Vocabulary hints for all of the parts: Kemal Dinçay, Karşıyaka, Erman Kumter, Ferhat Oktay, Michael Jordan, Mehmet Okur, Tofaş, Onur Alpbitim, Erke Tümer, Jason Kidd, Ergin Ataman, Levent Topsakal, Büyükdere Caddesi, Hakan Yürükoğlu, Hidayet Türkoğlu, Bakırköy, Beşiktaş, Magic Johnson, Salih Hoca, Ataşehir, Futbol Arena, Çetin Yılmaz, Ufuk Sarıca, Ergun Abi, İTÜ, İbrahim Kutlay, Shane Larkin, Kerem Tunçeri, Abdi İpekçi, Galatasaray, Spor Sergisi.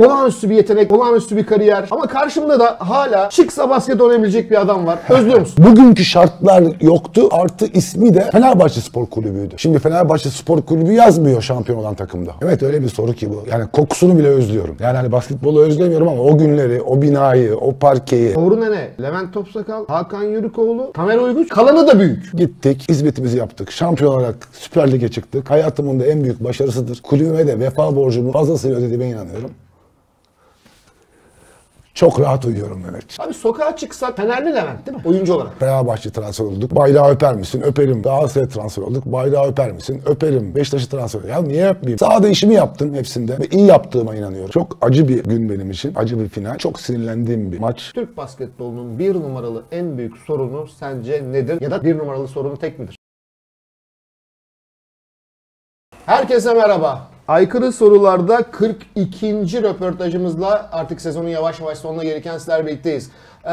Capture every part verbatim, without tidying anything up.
Olağanüstü bir yetenek, olağanüstü bir kariyer. Ama karşımda da hala şıksa basket oynayabilecek bir adam var. Özlüyor musun? Bugünkü şartlar yoktu. Artı ismi de Fenerbahçe Spor Kulübü'ydü. Şimdi Fenerbahçe Spor Kulübü yazmıyor şampiyon olan takımda. Evet, öyle bir soru ki bu. Yani kokusunu bile özlüyorum. Yani hani basketbolu özlemiyorum ama o günleri, o binayı, o parkeyi. Doğru nene, Levent Topsakal, Hakan Yürükoğlu, Tamer Oyguç, kalanı da büyük. Gittik, hizmetimizi yaptık. Şampiyon olarak Süper Lig'e çıktık. Hayatımın da en büyük başarısıdır. Kulübüme de vefa borcumu fazlasıyla ödediğime inanıyorum. Çok rahat uyuyorum Mehmet. Abi sokağa çıksak Fenerli Levent değil mi? Oyuncu olarak. Fenerbahçe transfer olduk. Bayrağı öper misin? Öperim. Galatasaray transfer olduk. Bayrağı öper misin? Öperim. Beşiktaş'ı transfer olduk. Ya niye öpmeyeyim? Sahada işimi yaptım hepsinde. Ve iyi yaptığıma inanıyorum. Çok acı bir gün benim için. Acı bir final. Çok sinirlendiğim bir maç. Türk basketbolunun bir numaralı en büyük sorunu sence nedir? Ya da bir numaralı sorunu tek midir? Herkese merhaba. Aykırı Sorular'da kırk ikinci röportajımızla artık sezonun yavaş yavaş sonuna gelirken sizler birlikteyiz. Ee,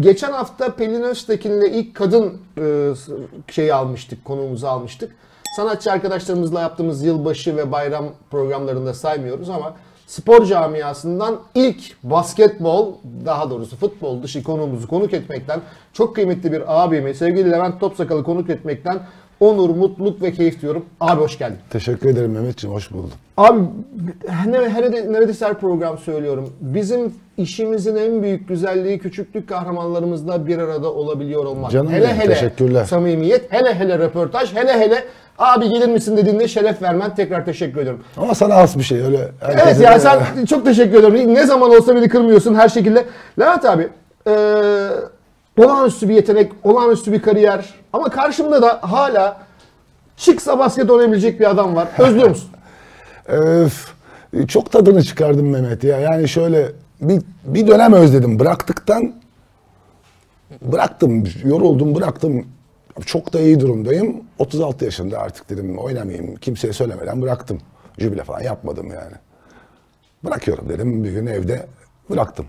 geçen hafta Pelin Öztekin'le ilk kadın e, şeyi almıştık, konuğumuzu almıştık. Sanatçı arkadaşlarımızla yaptığımız yılbaşı ve bayram programlarında saymıyoruz ama spor camiasından ilk basketbol, daha doğrusu futbol dışı konuğumuzu konuk etmekten, çok kıymetli bir abimi, sevgili Levent Topsakal'ı konuk etmekten onur, mutluluk ve keyif diyorum. Abi hoş geldin. Teşekkür ederim Mehmetciğim, hoş buldum. Abi neredeyse her program söylüyorum. Bizim işimizin en büyük güzelliği küçüklük kahramanlarımızla bir arada olabiliyor olmak. Canım hele benim, hele teşekkürler. Samimiyet, hele hele röportaj, hele hele abi gelir misin dediğinde şeref vermen, tekrar teşekkür ediyorum. Ama sana az bir şey öyle. Evet ya, sen ya. Çok teşekkür ediyorum. Ne zaman olsa beni kırmıyorsun her şekilde. Levent abi, ee, olağanüstü bir yetenek, olağanüstü bir kariyer. Ama karşımda da hala şıksa basket oynayabilecek bir adam var. Özlüyor musun? Öf, çok tadını çıkardım Mehmet ya. Yani şöyle bir, bir dönem özledim. Bıraktıktan bıraktım, yoruldum, bıraktım. Çok da iyi durumdayım. otuz altı yaşında artık dedim oynamayayım. Kimseye söylemeden bıraktım. Jübile falan yapmadım yani. Bırakıyorum dedim. Bir gün evde bıraktım.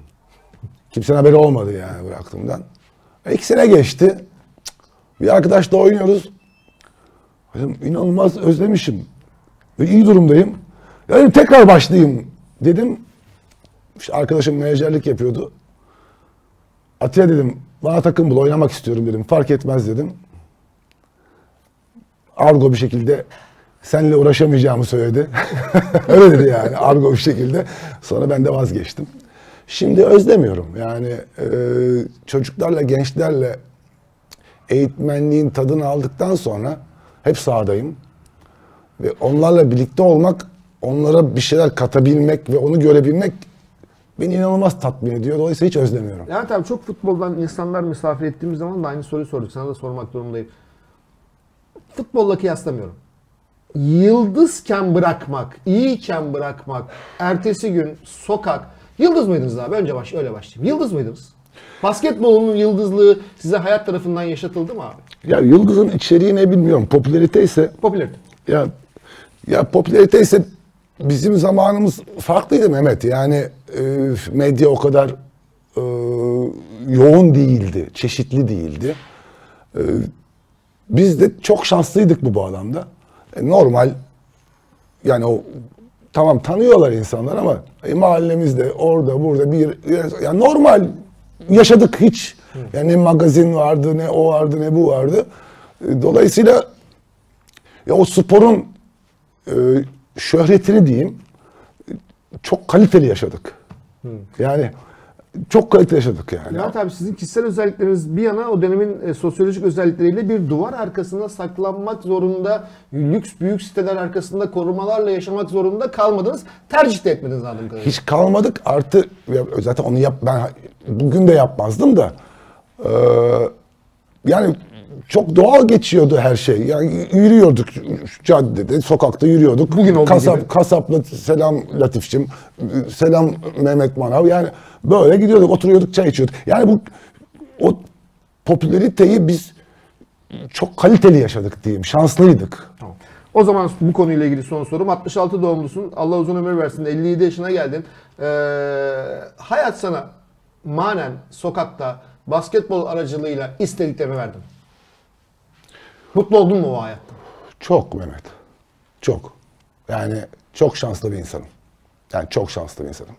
Kimsenin haberi olmadı yani bıraktığımdan. İki sene geçti. Bir arkadaşla oynuyoruz. Dedim, inanılmaz özlemişim. Ve iyi durumdayım. Yani tekrar başlayayım dedim. İşte arkadaşım menajerlik yapıyordu. Atiye dedim, bana takım bul, oynamak istiyorum dedim. Fark etmez dedim. Argo bir şekilde seninle uğraşamayacağımı söyledi. Öyle dedi yani, argo bir şekilde. Sonra ben de vazgeçtim. Şimdi özlemiyorum yani, e, çocuklarla, gençlerle eğitmenliğin tadını aldıktan sonra hep sahadayım. Ve onlarla birlikte olmak, onlara bir şeyler katabilmek ve onu görebilmek beni inanılmaz tatmin ediyor. Dolayısıyla hiç özlemiyorum. Evet abi, çok futboldan insanlar misafir ettiğimiz zaman da aynı soruyu sorduk. Sana da sormak durumundayım. Futbolla kıyaslamıyorum. Yıldızken bırakmak, iyiyken bırakmak, ertesi gün sokak... Yıldız mıydınız abi? Önce baş, öyle başlayayım. Yıldız mıydınız? Basketbolun yıldızlığı size hayat tarafından yaşatıldı mı abi? Ya yıldızın içeriği ne bilmiyorum. Popülerite ise... Popülerite. Ya, ya popülerite ise bizim zamanımız farklıydı Mehmet. Yani e, medya o kadar e, yoğun değildi, çeşitli değildi. E, biz de çok şanslıydık bu bağlamda. E, normal yani o... Tamam, tanıyorlar insanlar ama e, mahallemizde, orada, burada bir... Yani normal yaşadık hiç. Yani ne magazin vardı, ne o vardı, ne bu vardı. Dolayısıyla ya o sporun e, şöhretini diyeyim, çok kaliteli yaşadık. Hı. Yani çok kaliteli yaşadık yani. Ya tabii sizin kişisel özellikleriniz bir yana, o dönemin e, sosyolojik özellikleriyle bir duvar arkasında saklanmak zorunda, lüks büyük siteler arkasında korumalarla yaşamak zorunda kalmadınız. Tercih de etmediniz anladığım kadarıyla. Hiç kalmadık. Artı zaten onu yap, ben bugün de yapmazdım da. Ee, yani çok doğal geçiyordu her şey. Yani yürüyorduk caddede, sokakta yürüyorduk. Bugün kasap, kasapla selam Latifçim, selam Mehmet Manav. Yani böyle gidiyorduk, oturuyorduk, çay içiyorduk. Yani bu o popüleriteyi biz çok kaliteli yaşadık diyeyim. Şanslıydık. Tamam. O zaman bu konuyla ilgili son sorum. altmış altı doğumlusun. Allah uzun ömür versin. elli yedi yaşına geldin. Ee, hayat sana manen sokakta basketbol aracılığıyla istediklerini verdim. Mutlu oldun mu o hayatta? Çok Mehmet. Çok. Yani çok şanslı bir insanım. Yani çok şanslı bir insanım.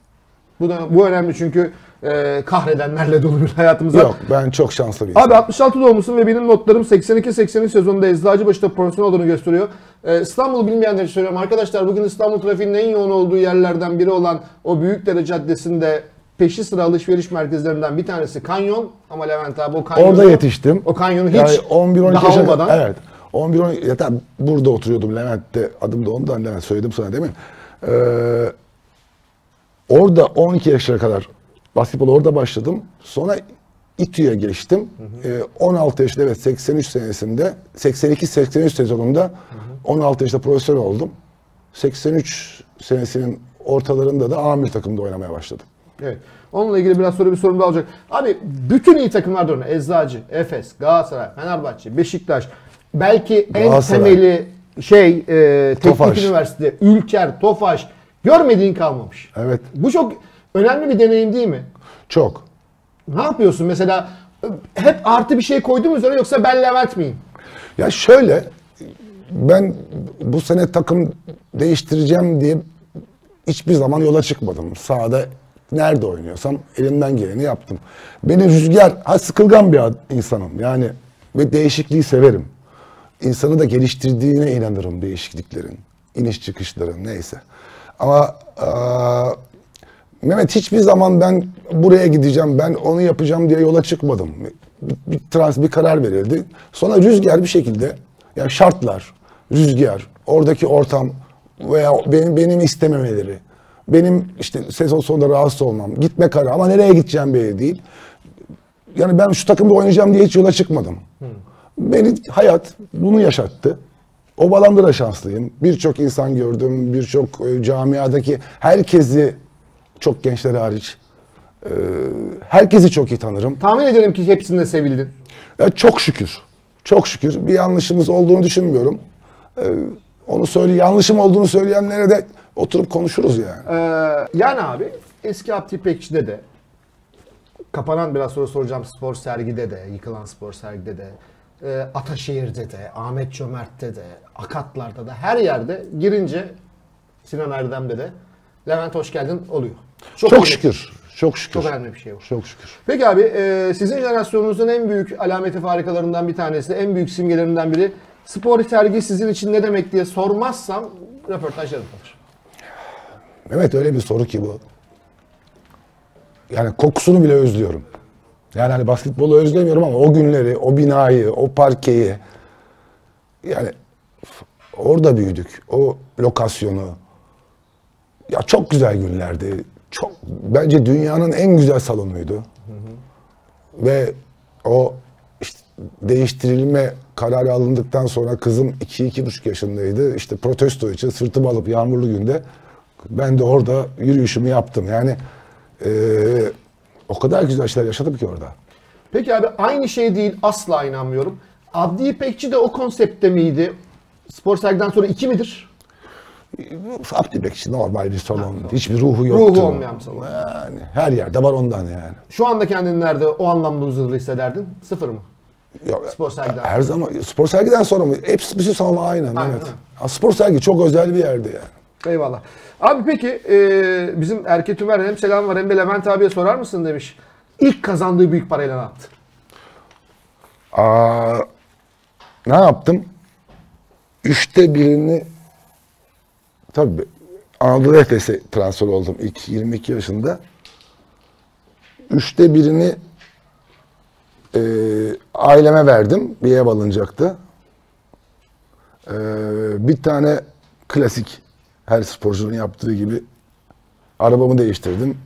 Bu da bu önemli çünkü e, kahredenlerle dolu bir hayatımız var. Yok, ben çok şanslı bir insanım. Abi altmış altı doğumlusun ve benim notlarım seksen iki seksen üç sezonunda Eczacıbaşı'da profesyonel olduğunu gösteriyor. E, İstanbul'u bilmeyenler için söylüyorum. Arkadaşlar bugün İstanbul trafiğinin en yoğun olduğu yerlerden biri olan o Büyükdere Caddesi'nde peşi sıra alışveriş merkezlerinden bir tanesi kanyon. Ama Levent abi o kanyonu... Orada yetiştim. O kanyonu hiç yani on bir on iki daha yaşa, olmadan... Evet. on bir on iki... Tabii burada oturuyordum Levent'te. Adım da ondan Levent. Söyledim sana değil mi? Eee... Orada on iki yaşlara kadar basketbolu orada başladım. Sonra İTÜ'ye geçtim. Hı hı. E, on altı yaşında evet seksen üç senesinde seksen iki seksen üç sezonunda hı hı. on altı yaşında profesyonel oldum. seksen üç senesinin ortalarında da amir takımda oynamaya başladım. Evet. Onunla ilgili biraz sonra bir sorum da olacak. Abi bütün iyi takımlarda oynadı. Eczacı, Efes, Galatasaray, Fenerbahçe, Beşiktaş. Belki en temeli şey e, Teknik Üniversite, Ülker, Tofaş. Görmediğin kalmamış. Evet. Bu çok önemli bir deneyim değil mi? Çok. Ne yapıyorsun mesela? Hep artı bir şey koydum üzerine yoksa ben Levent miyim? Ya şöyle, ben bu sene takım değiştireceğim diye hiçbir zaman yola çıkmadım. Sahada nerede oynuyorsam elimden geleni yaptım. Beni rüzgar, ha sıkılgan bir insanım yani ve değişikliği severim. İnsanı da geliştirdiğine inanırım değişikliklerin, iniş çıkışların neyse. Ama aa, Mehmet hiçbir zaman ben buraya gideceğim, ben onu yapacağım diye yola çıkmadım. Bir, bir trans bir karar verildi. Sonra rüzgar bir şekilde, yani şartlar, rüzgar, oradaki ortam veya benim, benim istememeleri, benim işte sezon sonunda rahatsız olmam, gitme kararı ama nereye gideceğim belli değil. Yani ben şu takımda oynayacağım diye hiç yola çıkmadım. Hmm. Beni hayat bunu yaşattı. O bağlamda da şanslıyım. Birçok insan gördüm, birçok camiadaki herkesi, çok gençler hariç, herkesi çok iyi tanırım. Tahmin ediyorum ki hepsinde sevildin. Çok şükür, çok şükür. Bir yanlışımız olduğunu düşünmüyorum. Onu söyle, yanlışım olduğunu söyleyenlere de oturup konuşuruz yani. Ee, yani abi, eski Abdi İpekçi'de de, kapanan biraz sonra soracağım spor sergide de, yıkılan spor sergide de, Ataşehir'de de, Ahmet Cömert'te de, Akatlar'da da, her yerde girince Sinan Erdem'de de Levent hoş geldin oluyor. Çok, çok şükür. Çok şükür. Çok önemli bir şey bu. Çok şükür. Peki abi sizin jenerasyonunuzun en büyük alameti farikalarından bir tanesi, en büyük simgelerinden biri. Spor sergi sizin için ne demek diye sormazsam röportaj yapılır. Mehmet öyle bir soru ki bu. Yani kokusunu bile özlüyorum. Yani hani basketbolu özlemiyorum ama o günleri, o binayı, o parkeyi, yani orada büyüdük, o lokasyonu. Ya çok güzel günlerdi. Çok, bence dünyanın en güzel salonuydu. Hı hı. Ve o işte değiştirilme kararı alındıktan sonra kızım iki iki buçuk yaşındaydı. İşte protesto için sırtımı alıp yağmurlu günde ben de orada yürüyüşümü yaptım. Yani ee, o kadar güzel şeyler yaşadım ki orada. Peki abi aynı şey değil, asla inanmıyorum. Abdi İpekçi de o konseptte miydi? Spor sergiden sonra iki midir? Abdi İpekçi normal bir salon. Ha, hiçbir ruhu yoktu. Ruhu olmayan bir salon. Yani her yerde var ondan yani. Şu anda kendini nerede o anlamda huzurlu hissederdin? Sıfır mı? Yok, spor sergiden. Her zaman spor sergiden sonra mı? Hepsi bütün salon aynı. Evet. Spor sergi çok özel bir yerdi yani. Eyvallah. Abi peki e, bizim Erke Tümer hem selam var hem de Levent abiye sorar mısın demiş. İlk kazandığı büyük parayla ne yaptı? Aa, ne yaptım? Üçte birini tabii Anadolu Efes'e transfer oldum ilk yirmi iki yaşında. Üçte birini e, aileme verdim. Bir ev alınacaktı. E, bir tane klasik her sporcunun yaptığı gibi arabamı değiştirdim.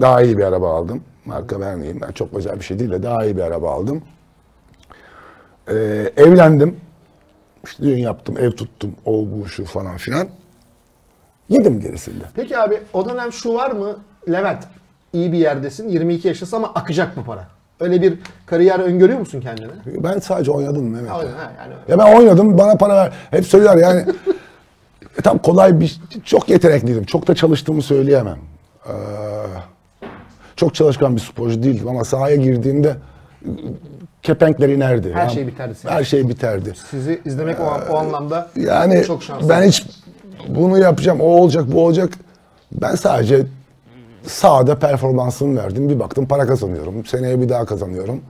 Daha iyi bir araba aldım. Marka vermeyeyim. Ben çok özel bir şey değil de daha iyi bir araba aldım. Ee, evlendim. İşte düğün yaptım, ev tuttum, o bu şu falan filan. Yedim gerisinde. Peki abi o dönem şu var mı? Levent iyi bir yerdesin. yirmi iki yaşındasın ama akacak bu para. Öyle bir kariyer öngörüyor musun kendine? Ben sadece oynadım Mehmet. Aynen, yani. Ya ben oynadım bana para ver. Hep söyler yani. E tam kolay bir, çok yetenekliydim. Çok da çalıştığımı söyleyemem. Ee, çok çalışkan bir sporcu değildim ama sahaya girdiğimde kepenkler inerdi. Her yani, şey biterdi. Her yani. şey biterdi. Sizi izlemek ee, o, o anlamda yani çok şanslı. Ben hiç bunu yapacağım, o olacak, bu olacak Ben sadece sahada performansımı verdim. Bir baktım para kazanıyorum. Seneye bir daha kazanıyorum.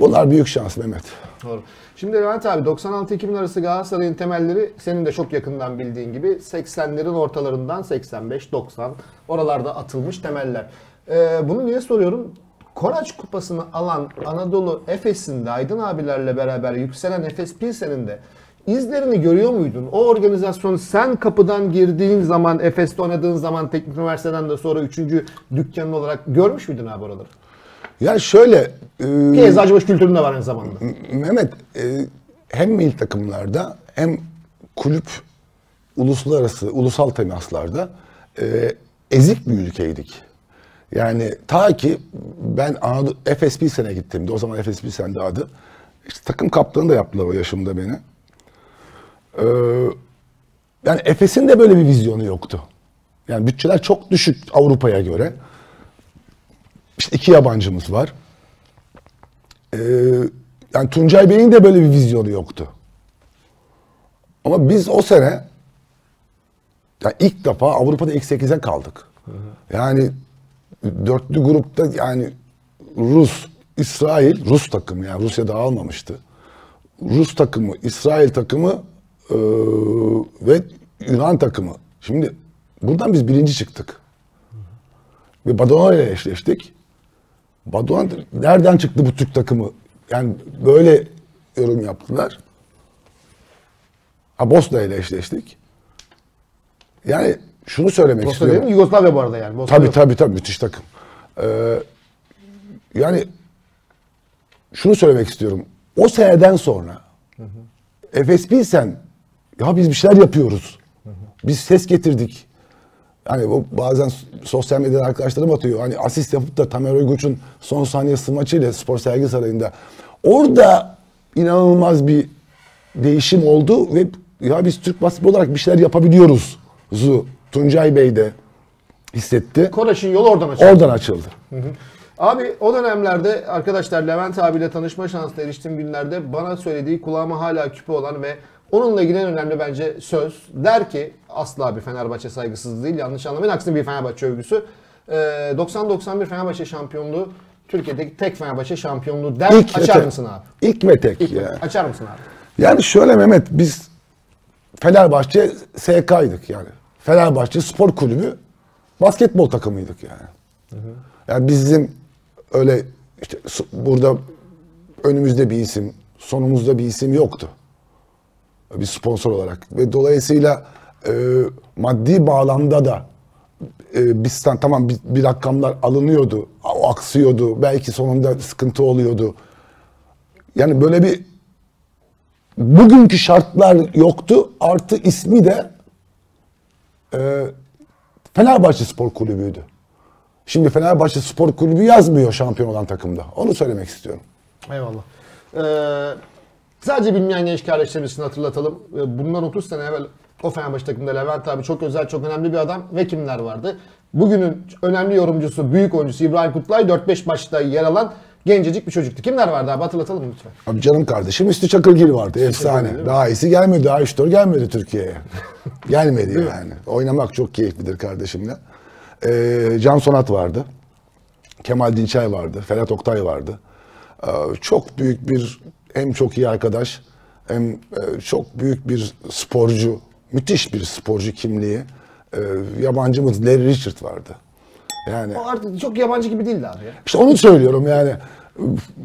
Bunlar büyük şans Mehmet. Doğru. Şimdi Levent abi, doksan altı iki bin arası Galatasaray'ın temelleri senin de çok yakından bildiğin gibi seksenlerin ortalarından seksen beş doksan oralarda atılmış temeller. Ee, bunu niye soruyorum? Koraç Kupası'nı alan Anadolu Efes'in de Aydın abilerle beraber yükselen Efes Pilsen'in de izlerini görüyor muydun? O organizasyon, sen kapıdan girdiğin zaman, Efes'te oynadığın zaman, Teknik Üniversiteden de sonra üçüncü dükkanın olarak görmüş müydün abi oraları? Yani şöyle... E, Eczacıbaşı kültüründe var aynı zamanda. Mehmet, e, hem mil takımlarda hem kulüp uluslararası, ulusal temaslarda e, ezik bir ülkeydik. Yani ta ki ben Anadolu Efes Pilsen'e gittiğimde, o zaman Efes Pilsen'de adı, işte takım kaptanı da yaptılar o yaşımda beni. Ee, yani Efes'in de böyle bir vizyonu yoktu. Yani bütçeler çok düşük Avrupa'ya göre. İşte iki yabancımız var. Ee, yani Tuncay Bey'in de böyle bir vizyonu yoktu. Ama biz o sene yani ilk defa Avrupa'da ilk sekize kaldık. Yani dörtlü grupta yani Rus, İsrail, Rus takımı, yani Rusya dağılmamıştı. Rus takımı, İsrail takımı Ee, ve Yunan takımı. Şimdi buradan biz birinci çıktık. Hı hı. Ve Badalona ile eşleştik. Badalona nereden çıktı bu Türk takımı? Yani böyle yorum yaptılar. Ha, Bosna ile eşleştik. Yani şunu söylemek Bosna istiyorum. Bosna değil mi? Yugoslavya bu arada yani. Bosna tabii tabii tabii. Müthiş takım. Ee, yani şunu söylemek istiyorum. O seneden sonra hı hı. Efes Pilsen, ya biz bir şeyler yapıyoruz. Hı hı. Biz ses getirdik. Yani bu bazen sosyal medyada arkadaşlarım atıyor. Hani asist yapıp da Tamer Oyguç'un son saniye maçıyla Spor Sergisi Sarayı'nda. Orada inanılmaz bir değişim oldu ve ya biz Türk basını olarak bir şeyler yapabiliyoruz. Zu Tuncay Bey de hissetti. Koraç'ın yolu oradan açıldı. Oradan açıldı. Hı hı. Abi o dönemlerde arkadaşlar Levent abiyle tanışma şansına eriştiğim günlerde bana söylediği kulağıma hala küpe olan ve onunla ilgili en önemli bence söz. Der ki, asla bir Fenerbahçe saygısızlığı değil, yanlış anlamayın, aksine bir Fenerbahçe övgüsü. Ee, doksan doksan bir Fenerbahçe şampiyonluğu, Türkiye'deki tek Fenerbahçe şampiyonluğu der. İlk açar tek. Mısın abi? İlk ve tek. İlk ya. Açar mısın abi? Yani şöyle Mehmet, biz Fenerbahçe S K'ydık yani. Fenerbahçe Spor Kulübü basketbol takımıydık yani. Hı hı. Yani bizim öyle işte burada önümüzde bir isim, sonumuzda bir isim yoktu. Bir sponsor olarak ve dolayısıyla e, maddi bağlamda da e, bizden tamam bir, bir rakamlar alınıyordu, aksıyordu, belki sonunda sıkıntı oluyordu. Yani böyle bir bugünkü şartlar yoktu, artı ismi de e, Fenerbahçe Spor Kulübü'ydü. Şimdi Fenerbahçe Spor Kulübü yazmıyor şampiyon olan takımda, onu söylemek istiyorum. Eyvallah. Ee... Sadece bilmeyen genç kardeşlerimizin hatırlatalım. Bundan otuz sene evvel o Fenerbahçe takımında Levent abi çok özel, çok önemli bir adam ve kimler vardı? Bugünün önemli yorumcusu, büyük oyuncusu İbrahim Kutlay dört beş maçta yer alan gencecik bir çocuktu. Kimler vardı abi, hatırlatalım lütfen. Abi canım kardeşim Üstü Çakırgil vardı, efsane. Çakırgil, daha iyisi gelmedi, daha üç dört gelmedi Türkiye'ye. Gelmedi yani. Oynamak çok keyiflidir kardeşimle. Ee, Can Sonat vardı. Kemal Dinçay vardı. Ferhat Oktay vardı. Ee, çok büyük bir... Hem çok iyi arkadaş, hem çok büyük bir sporcu, müthiş bir sporcu kimliği. E, yabancımız Larry Richard vardı. Yani o artık çok yabancı gibi değildi abi ya. İşte onu söylüyorum yani.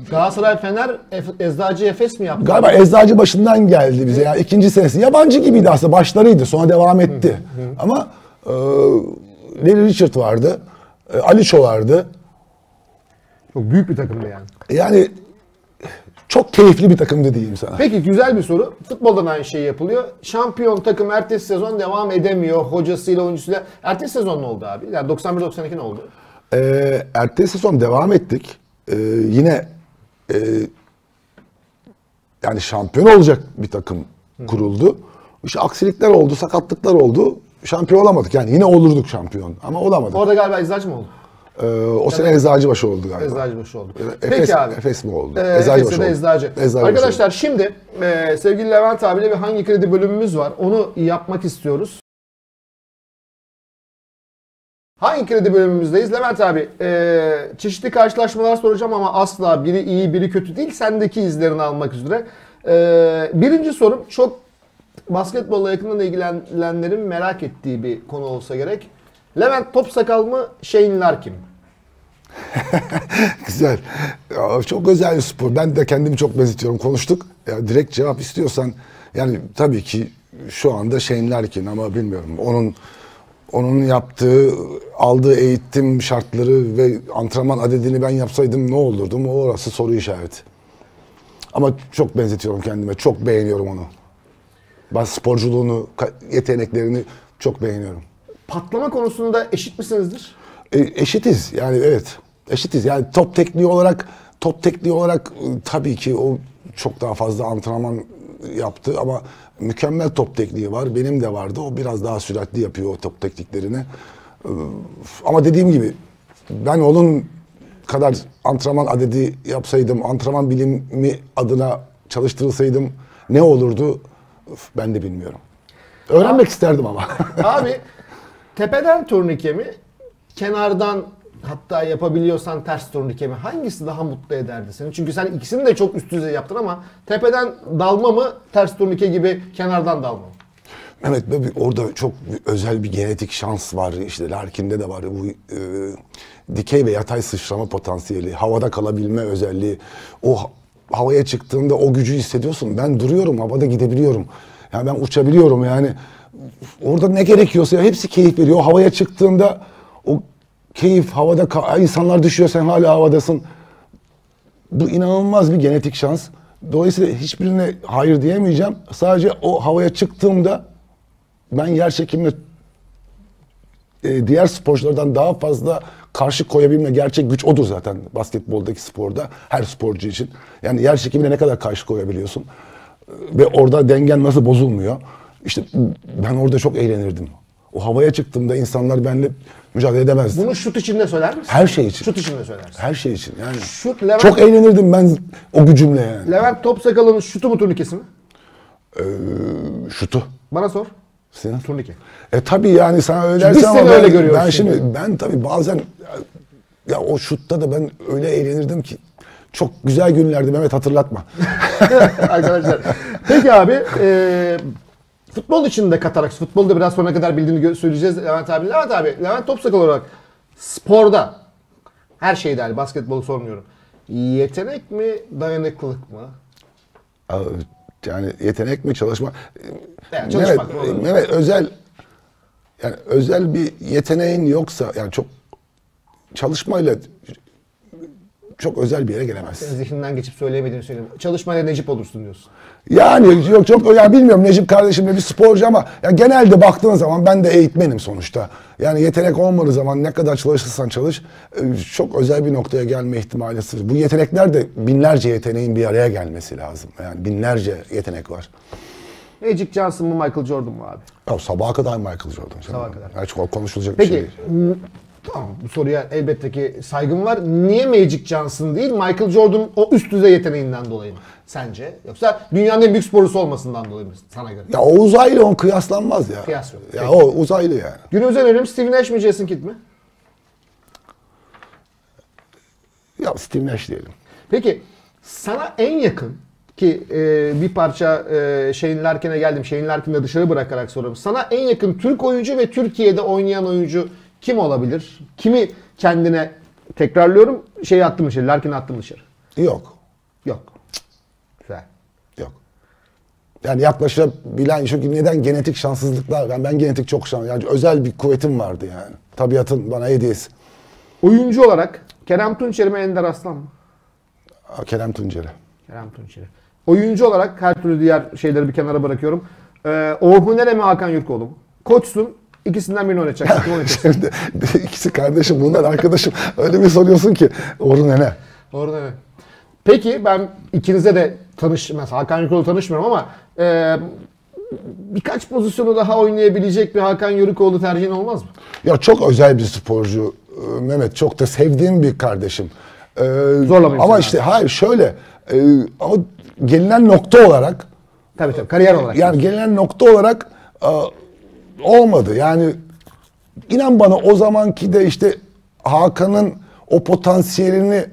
Galatasaray Fener, Eczacı Efes mi yaptı? Galiba Eczacıbaşı'ndan geldi bize. Yani ikinci senesi. Yabancı gibiydi aslında, başlarıydı, sonra devam etti. Hı hı. Ama e, Larry Richard vardı, e, Aliço vardı. Çok büyük bir takımdı yani. Yani... Çok keyifli bir takımdı diyeyim sana. Peki güzel bir soru. Futboldan aynı şey yapılıyor. Şampiyon takım ertesi sezon devam edemiyor. Hocasıyla, oyuncusuyla. Ertesi sezon ne oldu abi? Yani doksan bir doksan iki ne oldu? Ee, ertesi sezon devam ettik. Ee, yine e, yani şampiyon olacak bir takım kuruldu. İşte aksilikler oldu, sakatlıklar oldu. Şampiyon olamadık. Yani yine olurduk şampiyon ama olamadık. Orada galiba eczacı mı oldu? Ee, o yani sene Eczacıbaşı oldu galiba. Eczacıbaşı oldu. Efes, Peki abi. Efes mi oldu? Ee, Eczacıbaşı oldu. Eczacı. Eczacıbaşı Arkadaşlar oldu. Şimdi e, sevgili Levent abiyle bir hangi kredi bölümümüz var, onu yapmak istiyoruz. Hangi kredi bölümümüzdeyiz? Levent abi, e, çeşitli karşılaşmalar soracağım ama asla biri iyi biri kötü değil. Sendeki izlerini almak üzere. E, birinci sorum, çok basketbolla yakından ilgilenenlerin merak ettiği bir konu olsa gerek. Levent Topsakal mı, Shane Larkin mi? Güzel. Ya, çok özel bir spor. Ben de kendimi çok benzetiyorum. Konuştuk. Ya, direkt cevap istiyorsan, yani tabii ki şu anda Shane Larkin ama bilmiyorum. Onun onun yaptığı, aldığı eğitim şartları ve antrenman adedini ben yapsaydım ne olurdum? O orası soru işareti. Ama çok benzetiyorum kendime. Çok beğeniyorum onu. Ben sporculuğunu, yeteneklerini çok beğeniyorum. Patlama konusunda eşit misinizdir? E, eşitiz yani, evet. Eşitiz yani top tekniği olarak, top tekniği olarak tabii ki o çok daha fazla antrenman yaptı ama mükemmel top tekniği var. Benim de vardı. O biraz daha süratli yapıyor o top tekniklerini. Ama dediğim gibi ben onun kadar antrenman adedi yapsaydım, antrenman bilimi adına çalıştırılsaydım ne olurdu ben de bilmiyorum. Öğrenmek abi, isterdim ama. Abi tepeden turnike mi? Kenardan hatta yapabiliyorsan ters turnike mi? Hangisi daha mutlu ederdi seni? Çünkü sen ikisini de çok üst düzey yaptın ama tepeden dalma mı, ters turnike gibi kenardan dalma mı? Mehmet, orada çok özel bir genetik şans var. İşte Larkin'de de var. Bu e, dikey ve yatay sıçrama potansiyeli, havada kalabilme özelliği. O havaya çıktığında o gücü hissediyorsun. Ben duruyorum, havada gidebiliyorum. Yani ben uçabiliyorum yani. Orada ne gerekiyorsa ya, hepsi keyif veriyor. Havaya çıktığında o keyif, havada insanlar düşüyor, sen hala havadasın. Bu inanılmaz bir genetik şans. Dolayısıyla hiçbirine hayır diyemeyeceğim. Sadece o havaya çıktığımda ben yer çekimle e, diğer sporculardan daha fazla karşı koyabilme, gerçek güç odur zaten basketboldaki sporda, her sporcu için. Yani yer çekimle ne kadar karşı koyabiliyorsun ve orada dengen nasıl bozulmuyor. İşte ben orada çok eğlenirdim. O havaya çıktığımda insanlar benimle mücadele edemezdi. Bunu şut içinde söyler misin? Her şey için. Şut içinde söylersin. Her şey için yani. Şut, Levent... Çok eğlenirdim ben o gücümle yani. Levent Topsakal'ın şutu mu turnikesi mi? Ee, şutu. Bana sor. Senin? Turnike. E tabii yani sana öyle dersen ama ben, öyle görüyoruz ben şimdi. şimdi ben tabii bazen ya, ya o şutta da ben öyle eğlenirdim ki. Çok güzel günlerdi Mehmet, hatırlatma. Arkadaşlar. Peki abi. E... Futbol için de katarak, futbolda biraz sonra kadar bildiğini söyleyeceğiz Levent abi. Levent abi, Levent Topsakal olarak sporda, her şey dahil, basketbolu sormuyorum. Yetenek mi, dayanıklılık mı? Yani yetenek mi, çalışma? Yani çalışmak mı? Evet, evet, özel, yani özel bir yeteneğin yoksa, yani çok çalışmayla çok özel bir yere gelemezsin. Senin zihninden geçip söyleyemediğini söyleyeyim. Çalışmayla Necip olursun diyorsun. Yani yok çok, yani bilmiyorum, Necip kardeşimle bir sporcu ama yani genelde baktığın zaman ben de eğitmenim sonuçta. Yani yetenek olmadığı zaman ne kadar çalışırsan çalış çok özel bir noktaya gelme ihtimali sır. Bu yetenekler de binlerce yeteneğin bir araya gelmesi lazım. Yani binlerce yetenek var. Magic Johnson mı, Michael Jordan mı abi? Ya sabaha kadar Michael Jordan. Sabaha kadar. Yani çok konuşulacak Peki, bir şey değil. Tamam, bu soruya elbette ki saygım var. Niye Magic Johnson değil, Michael Jordan o üst düzey yeteneğinden dolayı mı sence? Yoksa dünyanın en büyük sporcusu olmasından dolayı mı sana göre? Ya o uzaylı, on kıyaslanmaz ya. Kıyas yok. Ya o uzaylı yani. Günümüzden önemli Steven Nash mi, Jason Kidd mi? Ya Steven Nash diyelim. Peki sana en yakın ki e, bir parça e, Shane Larkin'e geldim. Shane Larkin'i dışarı bırakarak sorarım. Sana en yakın Türk oyuncu ve Türkiye'de oynayan oyuncu kim olabilir? Kimi kendine tekrarlıyorum? Şeyi attım dışarı, Larkin'i attım dışarı. Yok. Yok. Güzel. Yok. Yani yaklaşabilen, çünkü neden? Genetik şanssızlıklar. Ben, ben genetik çok şans, yani özel bir kuvvetim vardı yani. Tabiatın bana hediyesi. Oyuncu olarak Kerem Tunçeri mi, Ender Aslan mı? Kerem Tunçeri. Kerem Tunçeri. Oyuncu olarak her türlü diğer şeyleri bir kenara bırakıyorum. Ee, Orhun Aleşkoğlu mi, Hakan Yürükoğlu mu? Koçsun. İkisinden birini oynayacak. Şimdi, ikisi kardeşim, bunlar arkadaşım. Öyle bir soruyorsun ki. Orhun Ene. Orhun Ene. Peki ben ikinize de tanışmıyorum. Hakan Yürükoğlu tanışmıyorum ama e, birkaç pozisyonu daha oynayabilecek bir Hakan Yürükoğlu tercihin olmaz mı? Ya çok özel bir sporcu Mehmet. Çok da sevdiğim bir kardeşim. Ee, Zorlamayayım. Ama işte abi. Hayır şöyle. E, ama gelinen nokta olarak. Tabii tabii, kariyer olarak. Yani gelinen nokta olarak. E, Olmadı yani İnan bana o zamanki de işte Hakan'ın o potansiyelini,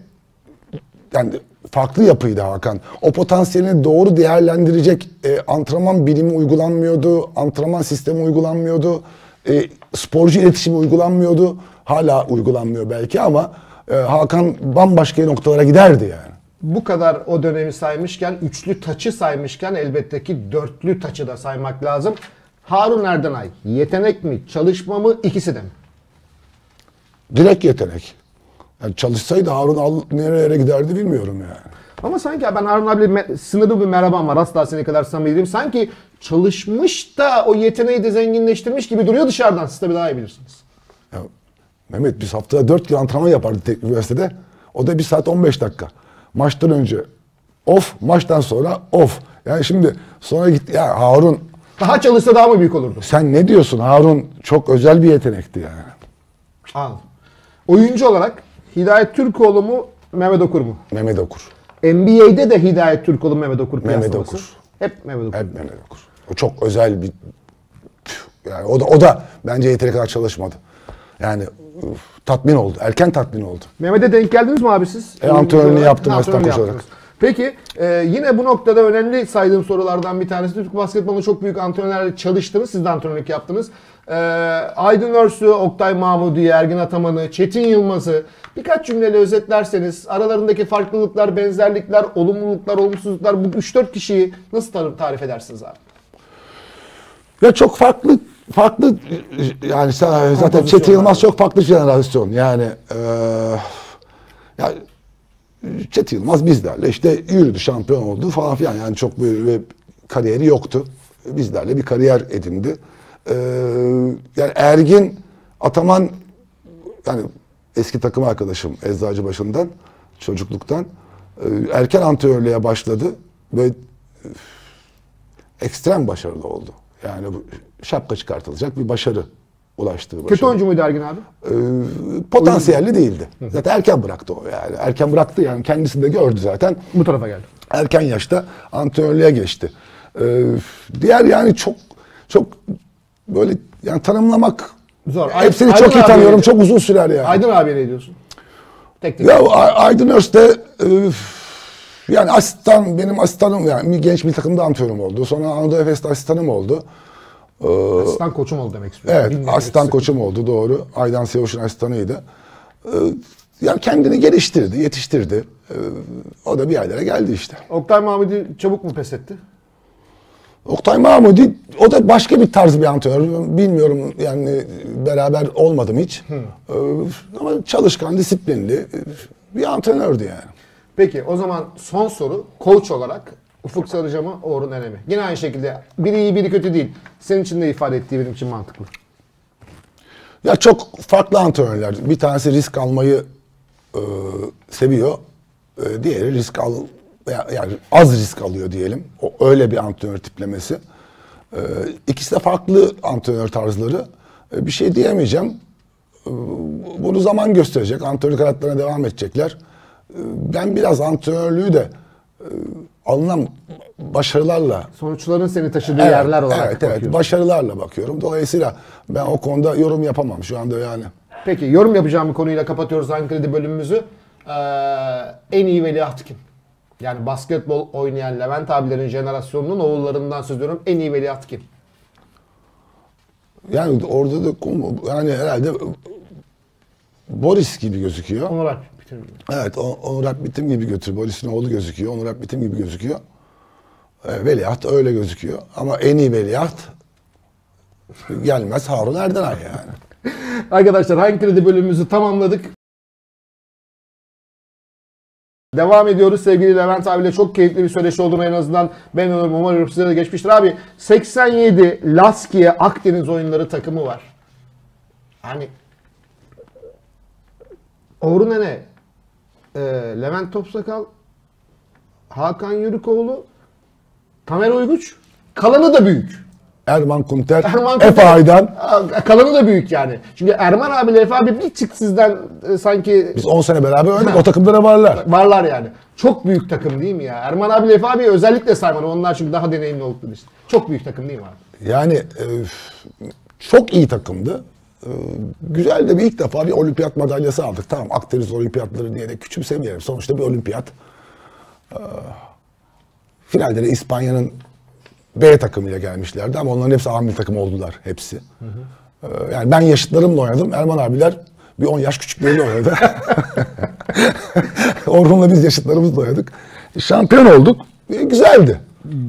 yani farklı yapıydı Hakan. O potansiyelini doğru değerlendirecek e, antrenman bilimi uygulanmıyordu, antrenman sistemi uygulanmıyordu, e, sporcu iletişimi uygulanmıyordu. Hala uygulanmıyor belki ama e, Hakan bambaşka noktalara giderdi yani. Bu kadar o dönemi saymışken, üçlü taçı saymışken elbette ki dörtlü taçı da saymak lazım. Harun Erdenay, yetenek mi, çalışma mı, ikisi de mi? Direkt yetenek. Yani çalışsaydı Harun al, nereye giderdi bilmiyorum yani. Ama sanki ben Harun abi sınırlı bir merhabam var, asla seni kadar samimiyim. Sanki çalışmış da o yeteneği de zenginleştirmiş gibi duruyor dışarıdan. Siz tabii daha iyi bilirsiniz. Ya, Mehmet biz haftada dört gün antrenman yapardı Teknik Üniversitede. O da bir saat on beş dakika. Maçtan önce off, maçtan sonra off. Yani şimdi sonra git ya Harun... Daha çalışsa daha mı büyük olurdu? Sen ne diyorsun? Harun çok özel bir yetenekti yani. Al. Oyuncu olarak Hidayet Türkoğlu mu, Mehmet Okur mu? Mehmet Okur. N B A'de de Hidayet Türkoğlu, Mehmet Okur Mehmet Okur. Hep Mehmet Okur. Hep Mehmet Okur. O çok özel bir... Yani o da, o da bence yeteri kadar çalışmadı. Yani uf, tatmin oldu. Erken tatmin oldu. Mehmet'e denk geldiniz mi abi siz? E, antrenörünü yaptım aslan koç olarak. Peki e, yine bu noktada önemli saydığım sorulardan bir tanesi. Türk basketbolunda çok büyük antrenörlerle çalıştınız. Siz de antrenörlük yaptınız. E, Aydın Örs'ü, Oktay Mahmudi'yi, Ergin Ataman'ı, Çetin Yılmaz'ı birkaç cümleyle özetlerseniz aralarındaki farklılıklar, benzerlikler, olumluluklar, olumsuzluklar, bu üç dört kişiyi nasıl tarif edersiniz abi? Ya çok farklı. Farklı yani zaten Çetin Yılmaz çok farklı jenerasyon yani e, ya Çetin Yılmaz bizlerle işte yürüdü, şampiyon oldu falan filan, yani çok böyle kariyeri yoktu, bizlerle bir kariyer edindi. E, yani Ergin Ataman yani eski takım arkadaşım Eczacıbaşı'ndan, çocukluktan e, erken antrenörlüğe başladı ve ekstrem başarılı oldu. Yani bu şapka çıkartılacak bir başarı ulaştığı başarı. Kötü oyuncu muydu Ergin abi? Ee, potansiyelli değildi. Hı hı. Zaten erken bıraktı o yani. Erken bıraktı yani, kendisi de gördü zaten. Bu tarafa geldi. Erken yaşta antrenörlüğe geçti. Ee, diğer yani çok çok böyle yani tanımlamak zor. Hepsini Aydın, çok Aydın iyi tanıyorum. Çok uzun sürer yani. Aydın abi ne diyorsun? Tek tek. Ya Aydın Örs de yani asistan, benim asistanım yani, genç bir takımda antrenörüm oldu. Sonra Anadolu Efes'te asistanım oldu. Ee, asistan koçum oldu demek istiyorum. Evet, bilmiyorum, asistan koçum oldu, doğru. Aydan Seyoş'un asistanıydı. Ee, yani kendini geliştirdi, yetiştirdi. Ee, o da bir yerlere geldi işte. Oktay Mahmudi çabuk mu pes etti? Oktay Mahmudi, o da başka bir tarz bir antrenör. Bilmiyorum yani, beraber olmadım hiç. Hmm. Ee, ama çalışkan, disiplinli bir antrenördü yani. Peki o zaman son soru, koç olarak Ufuk Sarıca mı, Orhun Aleşkoğlu mi? Yine aynı şekilde biri iyi biri kötü değil. Senin için de ifade ettiği benim için mantıklı. Ya çok farklı antrenörler. Bir tanesi risk almayı e, seviyor. E, diğeri risk al yani az risk alıyor diyelim. O öyle bir antrenör tiplemesi. E, ikisi de farklı antrenör tarzları. E, bir şey diyemeyeceğim. E, bunu zaman gösterecek. Antrenörlük hayatlarına devam edecekler. Ben biraz antrenörlüğü de alınan başarılarla... Sonuçların seni taşıdığı evet, yerler olarak evet, bakıyorum. Evet, başarılarla bakıyorum. Dolayısıyla ben o konuda yorum yapamam şu anda yani. Peki, yorum yapacağım bir konuyla kapatıyoruz Ankredi bölümümüzü. Ee, en iyi veliaht kim? Yani basketbol oynayan Levent abilerin jenerasyonunun oğullarından söz ediyorum. En iyi veliaht kim? Yani orada da yani herhalde Boris gibi gözüküyor. Onur Evet, Onur Alpbitim gibi götür. Boris'in oğlu gözüküyor, Onur Alpbitim gibi gözüküyor. E, veliaht öyle gözüküyor. Ama en iyi veliaht gelmez Harun Erdenay yani. Arkadaşlar, hangi kredi bölümümüzü tamamladık. Devam ediyoruz sevgili Levent abiyle. Çok keyifli bir söyleşi olduğunu en azından ben umarım, umarım size de geçmiştir. Abi, seksen yedi Laskiye Akdeniz Oyunları takımı var. Hani... Orhun Aleşkoğlu, e, Levent Topsakal, Hakan Yürükoğlu, Tamer Oyguç, kalanı da büyük. Erman Kumter, Erman Kumter, Efe Aydan. Kalanı da büyük yani. Çünkü Erman abiyle Efe abi bir çık sizden e, sanki... Biz on sene beraber oynadık, o takımda da varlar. Varlar yani. Çok büyük takım değil mi ya? Erman abiyle Efe abi özellikle saymadım. Onlar çünkü daha deneyimli oldular işte. Çok büyük takım değil mi abi? Yani e, çok iyi takımdı. Ee, güzel de bir ilk defa bir olimpiyat madalyası aldık. Tamam, Akdeniz olimpiyatları diye de küçümsemeyelim. Sonuçta bir olimpiyat. Ee, finalde de İspanya'nın B takımıyla gelmişlerdi ama onların hepsi A milli takım oldular. Hepsi. Hı hı. Ee, yani ben yaşıtlarımla oynadım. Erman abiler bir on yaş küçükleriyle oynadı. Orhun'la biz yaşıtlarımızla oynadık. Şampiyon olduk. Ee, güzeldi.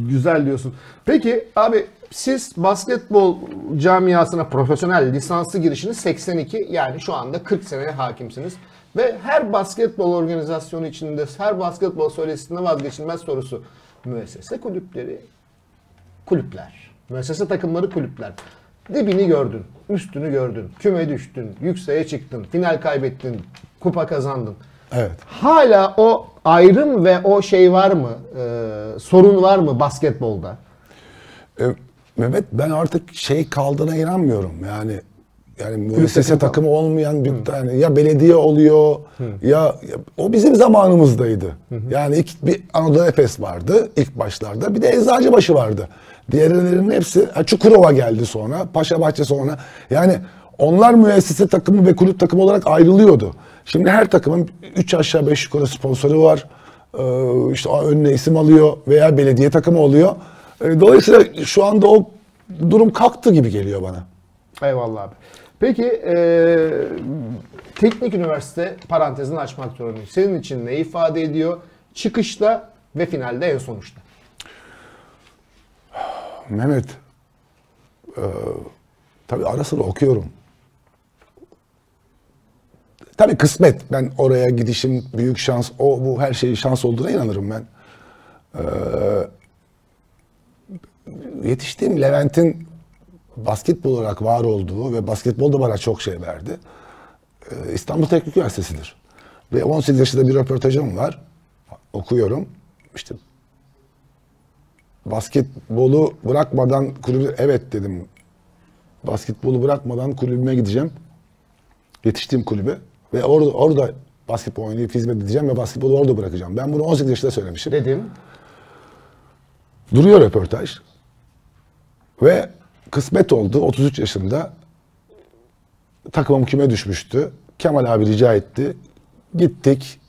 Güzel diyorsun. Peki abi, siz basketbol camiasına profesyonel lisanslı girişiniz seksen iki, yani şu anda kırk seneye hakimsiniz. Ve her basketbol organizasyonu içinde, her basketbol söylesinde vazgeçilmez sorusu. Müessese kulüpleri, kulüpler, müessese takımları kulüpler. Dibini gördün, üstünü gördün, küme düştün, yükseğe çıktın, final kaybettin, kupa kazandın. Evet. Hala o ayrım ve o şey var mı, ee, sorun var mı basketbolda? Ee, Mehmet, ben artık şey kaldığına inanmıyorum. Yani yani müessese takımı olmayan bir tane, yani ya belediye oluyor, Hı. ya o bizim zamanımızdaydı. Hı hı. Yani ilk bir Anadolu Efes vardı ilk başlarda, bir de Eczacıbaşı vardı. Diğerlerinin hepsi, ha, Çukurova geldi sonra, Paşabahçe sonra. Yani onlar müessese takımı ve kulüp takımı olarak ayrılıyordu. Şimdi her takımın üç aşağı beş yukarı sponsoru var. Ee, işte önüne isim alıyor veya belediye takımı oluyor. Ee, dolayısıyla şu anda o durum kalktı gibi geliyor bana. Eyvallah abi. Peki ee, Teknik Üniversite parantezini açmak zorundayım. Senin için ne ifade ediyor? Çıkışta ve finalde en sonuçta. Mehmet, ee, tabii ara sıra okuyorum. Tabii kısmet. Ben oraya gidişim büyük şans. O bu her şeyin şans olduğuna inanırım ben. Ee, yetiştiğim Levent'in basketbol olarak var olduğu ve basketbol da bana çok şey verdi. Ee, İstanbul Teknik Üniversitesi'dir. Ve on sekiz yaşında bir röportajım var. Okuyorum. İşte basketbolu bırakmadan kulübü... Evet dedim. Basketbolu bırakmadan kulübüme gideceğim. Yetiştiğim kulübe. Ve orada, orada basketbol oynayıp hizmet edeceğim ve basketbolu orada bırakacağım. Ben bunu on sekiz yaşında söylemişim. Dedim. Duruyor röportaj. Ve kısmet oldu. otuz üç yaşında takımım küme düşmüştü. Kemal abi rica etti. Gittik.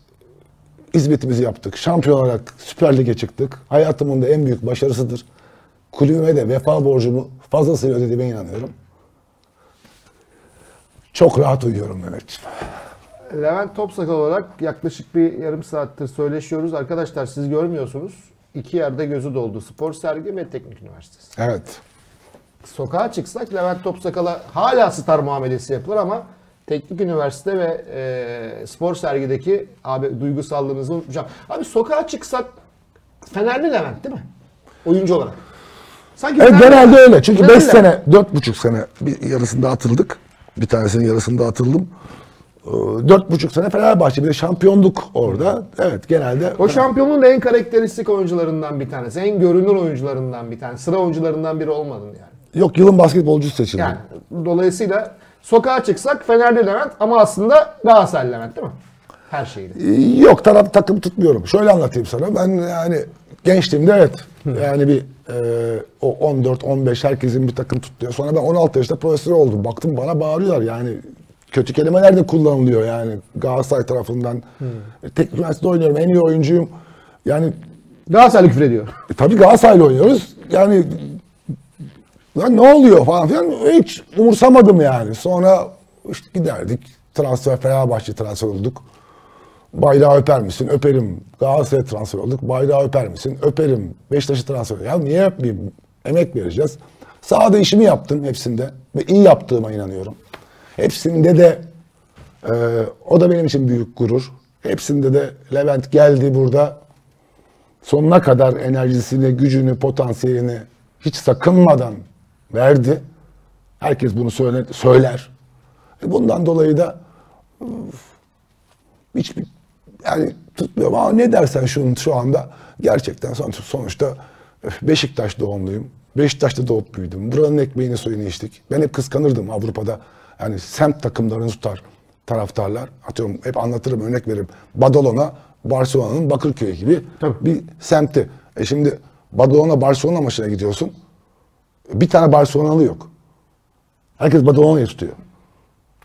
Hizmetimizi yaptık. Şampiyon olarak Süper Lig'e çıktık. Hayatımın da en büyük başarısıdır. Kulübüme de vefa borcumu fazlasıyla ödediğime inanıyorum. Çok rahat uyuyorum Mehmetciğim. Levent Topsakal olarak yaklaşık bir yarım saattir söyleşiyoruz. Arkadaşlar siz görmüyorsunuz. İki yerde gözü doldu. Spor Sergi ve Teknik Üniversitesi. Evet. Sokağa çıksak Levent Topsakal'a hala star muamelesi yapılır ama Teknik Üniversite ve e, Spor Sergi'deki abi duygusallığınızı unutmayacağım. Abi sokağa çıksak Fenerli Levent değil mi? Oyuncu olarak. Sanki evet, genelde öyle. Çünkü beş sene, dört buçuk sene bir yarısında atıldık. Bir tanesinin yarısında atıldım. Dört buçuk sene Fenerbahçe, bir de şampiyonluk orada. Evet, genelde. O şampiyonluğun en karakteristik oyuncularından bir tanesi. En görünür oyuncularından bir tanesi. Sıra oyuncularından biri olmadın yani. Yok, yılın basketbolcusu seçildi. Yani, dolayısıyla sokağa çıksak Fenerli Levent ama aslında Galatasaray Levent değil mi? Her şeyi. Yok, taraf takım tutmuyorum. Şöyle anlatayım sana. Ben yani gençliğimde evet. Yani bir e, o on dört on beş herkesin bir takım tutuyor. Sonra ben on altı yaşında profesör oldum. Baktım bana bağırıyorlar yani. Kötü kelimeler de kullanılıyor yani Galatasaray tarafından. Hmm. Teknik Üniversitede oynuyorum. En iyi oyuncuyum. Yani Galatasaray'la küfür ediyor. E, tabii Galatasaray'la oynuyoruz. Yani lan ne oluyor falan filan. Hiç umursamadım yani. Sonra işte giderdik. Transfer Fenerbahçe transfer olduk. Bayrağı öper misin? Öperim. Galatasaray'a transfer olduk. Bayrağı öper misin? Öperim. Beşiktaş'a transfer olduk. Ya niye öpmeyeyim? Emek vereceğiz. Sahada işimi yaptım hepsinde. Ve iyi yaptığıma inanıyorum. Hepsinde de e, o da benim için büyük gurur. Hepsinde de Levent geldi burada. Sonuna kadar enerjisini, gücünü, potansiyelini hiç sakınmadan verdi. Herkes bunu söyle, söyler. E bundan dolayı da Uf, hiçbir yani tutmuyorum ama ne dersen şunun şu anda gerçekten sonuçta Beşiktaş doğumluyum. Beşiktaş'ta doğup büyüdüm. Buranın ekmeğini suyunu içtik. Ben hep kıskanırdım Avrupa'da. Yani semt takımlarını tutar taraftarlar. Atıyorum hep anlatırım, örnek veririm. Badalona Barcelona'nın Bakırköy gibi Tabii. bir semti. E şimdi Badalona Barcelona maçına gidiyorsun. Bir tane Barcelona'lı yok. Herkes Badalona'yı tutuyor.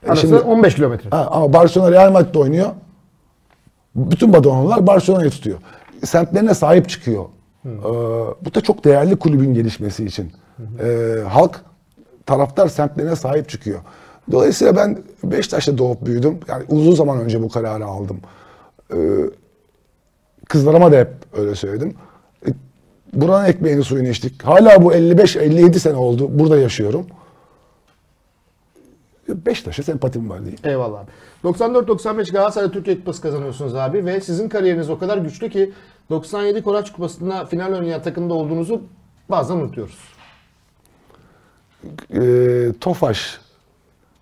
Arası şimdi, on beş kilometre. Ama Barcelona Real Madrid'de oynuyor. Bütün Badalonlar Barcelona'yı tutuyor. Semtlerine sahip çıkıyor. Ee, bu da çok değerli kulübün gelişmesi için. Ee, halk, taraftar semtlerine sahip çıkıyor. Dolayısıyla ben Beşiktaş'ta doğup büyüdüm. Yani uzun zaman önce bu kararı aldım. Ee, kızlarıma da hep öyle söyledim. Ee, buranın ekmeğini suyunu içtik. Hala bu elli beş elli yedi sene oldu. Burada yaşıyorum. Beşiktaş'a sempatim var diyeyim. Eyvallah abi. doksan dört doksan beş Galatasaray Türkiye Kupası kazanıyorsunuz abi ve sizin kariyeriniz o kadar güçlü ki doksan yedi Koraç Kupası'nda final oynayan takımda olduğunuzu bazen unutuyoruz. E, Tofaş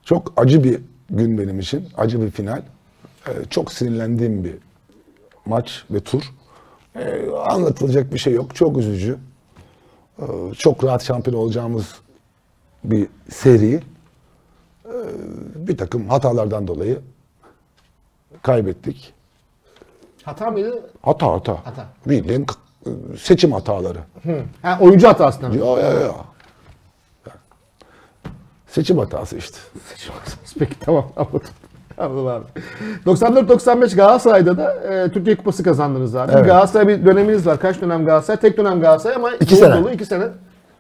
çok acı bir gün benim için. Acı bir final. E, çok sinirlendiğim bir maç ve tur. E, anlatılacak bir şey yok. Çok üzücü. E, çok rahat şampiyon olacağımız bir seri. Bir takım hatalardan dolayı kaybettik. Hata mıydı? Hata hata. hata. Bildiğin seçim hataları. Hı. Ha, oyuncu hatasına mı? Yo, yo, yo. Seçim hatası işte. Seçim hatası. Peki tamam, anladım. Anladım abi. doksan dört doksan beş Galatasaray'da da e, Türkiye Kupası kazandınız abi. Evet. Galatasaray bir döneminiz var. Kaç dönem Galatasaray? Tek dönem Galatasaray ama iki sene. Dolu, iki sene.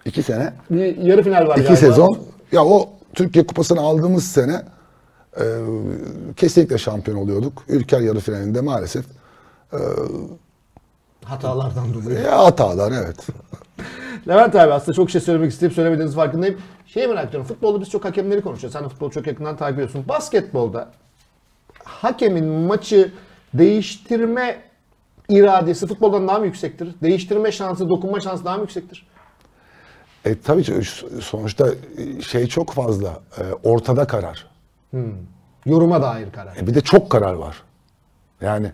İki sene. Bir yarı final var. İki galiba. Sezon. Ya o Türkiye Kupası'nı aldığımız sene e, kesinlikle şampiyon oluyorduk. Ülker yarı finalinde maalesef. E, Hatalardan dolayı. Ya hatalar evet. Levent abi aslında çok şey söylemek isteyip söylemediğiniz farkındayım. Şeyi merak ediyorum. Futbolda biz çok hakemleri konuşuyoruz. Sen de futbolu çok yakından takip ediyorsun. Basketbolda hakemin maçı değiştirme iradesi futboldan daha mı yüksektir? Değiştirme şansı, dokunma şansı daha mı yüksektir? E, tabii ki sonuçta şey çok fazla, e, ortada karar. Hmm. Yoruma dair karar. E, bir de çok karar var. Yani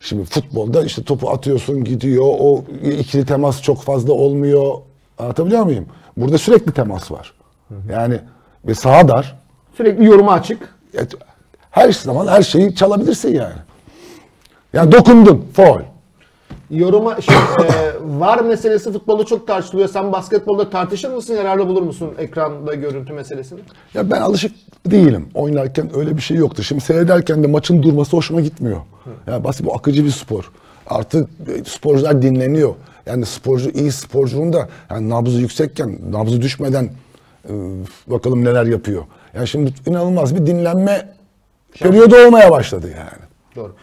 şimdi futbolda işte topu atıyorsun gidiyor, o ikili temas çok fazla olmuyor. Anlatabiliyor muyum? Burada sürekli temas var. Hı hı. Yani ve saha dar. Sürekli yoruma açık. E, her zaman her şeyi çalabilirsin yani. Yani dokundun, faul. Yoruma şey, e, var meselesi futbolda çok tartışılıyor. Sen basketbolda tartışır mısın, yararlı bulur musun ekranda görüntü meselesini? Ya ben alışık değilim. Oynarken öyle bir şey yoktu. Şimdi seyrederken de maçın durması hoşuma gitmiyor. Ya yani basketbol akıcı bir spor. Artık sporcular dinleniyor. Yani sporcu, iyi sporcunun da yani nabzı yüksekken, nabzı düşmeden e, bakalım neler yapıyor. Yani şimdi inanılmaz bir dinlenme periyodu olmaya başladı yani. Doğru.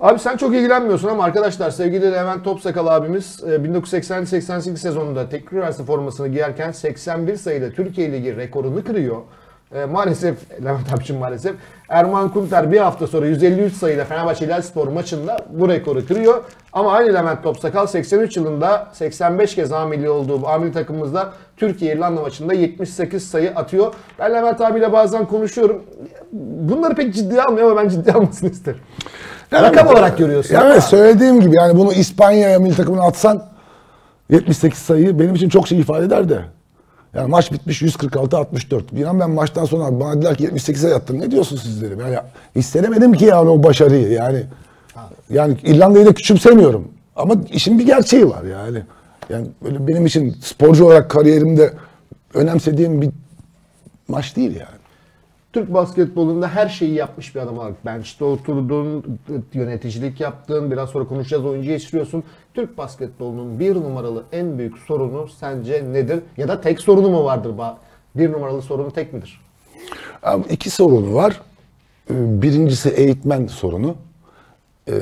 Abi sen çok ilgilenmiyorsun ama arkadaşlar sevgili Levent Topsakal abimiz bin dokuz yüz seksen seksen sekiz sezonunda Teknik Üniversite formasını giyerken seksen bir sayıda Türkiye Ligi rekorunu kırıyor. E, maalesef, Levent abicim maalesef, Erman Kumter bir hafta sonra yüz elli üç sayıda Fenerbahçe İlerspor maçında bu rekoru kırıyor. Ama aynı Levent Topsakal seksen üç yılında seksen beş kez amili olduğu amili takımımızda Türkiye İrlanda maçında yetmiş sekiz sayı atıyor. Ben Levent abiyle bazen konuşuyorum. Bunları pek ciddiye almıyor ama ben ciddiye almasını isterim. Yani rakam yani, olarak görüyorsun. Evet yani söylediğim gibi yani bunu İspanya milli takımına atsan yetmiş sekiz sayı benim için çok şey ifade eder de. Yani maç bitmiş yüz kırk altı altmış dört. İnan ben maçtan sonra bana dediler ki yetmiş sekiz sayı attın. Ne diyorsun siz dedim. Yani istemedim ki yani o başarıyı yani. Yani İrlanda'yı da küçümsemiyorum. Ama işin bir gerçeği var yani. Yani böyle benim için sporcu olarak kariyerimde önemsediğim bir maç değil yani. Türk basketbolunda her şeyi yapmış bir adam olarak bench'te oturdun, yöneticilik yaptın, biraz sonra konuşacağız oyuncu yetiştiriyorsun. Türk basketbolunun bir numaralı en büyük sorunu sence nedir? Ya da tek sorunu mu vardır? Bir numaralı sorunu tek midir? İki sorunu var. Birincisi eğitmen sorunu. Ee,